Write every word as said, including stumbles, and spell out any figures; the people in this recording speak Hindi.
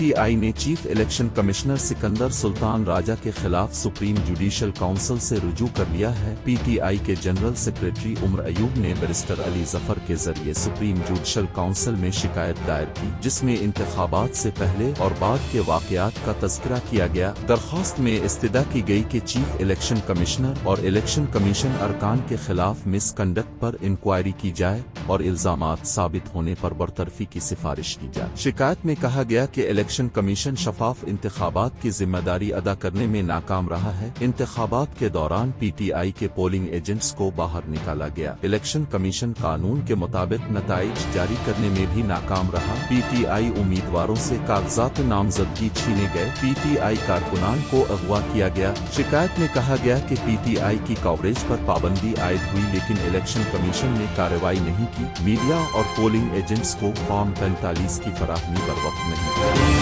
पीटीआई ने chief election commissioner Sikandar Sultan Raja के खिलाफ सुप्रीम जुडिशल काउंसिल से रुजू कर लिया है। पीटीआई के जनरल सेक्रेटरी उमर अयूब ने बैरिस्टर अली जफर के जरिए सुप्रीम जुडिशल काउंसिल में शिकायत दायर की, जिसमें इंतखाबात से पहले और बाद के वाकयात का तस्करा किया गया। दरख्वास्त में इस्तदा की गई कि चीफ इलेक्शन कमिश्नर और इलेक्शन कमीशन अरकान के खिलाफ मिसकंडक्ट पर इंक्वायरी की जाए और इल्जामात साबित होने पर बरतरफी की सिफारिश की जाए। शिकायत में कहा गया कि इलेक्शन कमीशन शफाफ इंतखाबात की जिम्मेदारी अदा करने में नाकाम रहा है। इंतखाबात के दौरान पीटीआई के पोलिंग एजेंट्स को बाहर निकाला गया। इलेक्शन कमीशन कानून के मुताबिक नताइज जारी करने में भी नाकाम रहा। पीटीआई उम्मीदवारों से कागजात नामजदगी छीने गए। पीटीआई कारकुनान को अगवा किया गया। शिकायत में कहा गया कि पीटीआई की कवरेज पर पाबंदी आयद हुई, लेकिन इलेक्शन कमीशन ने कार्रवाई नहीं की। मीडिया और पोलिंग एजेंट्स को फॉर्म पैंतालीस की फराहमी पर वक्त नहीं।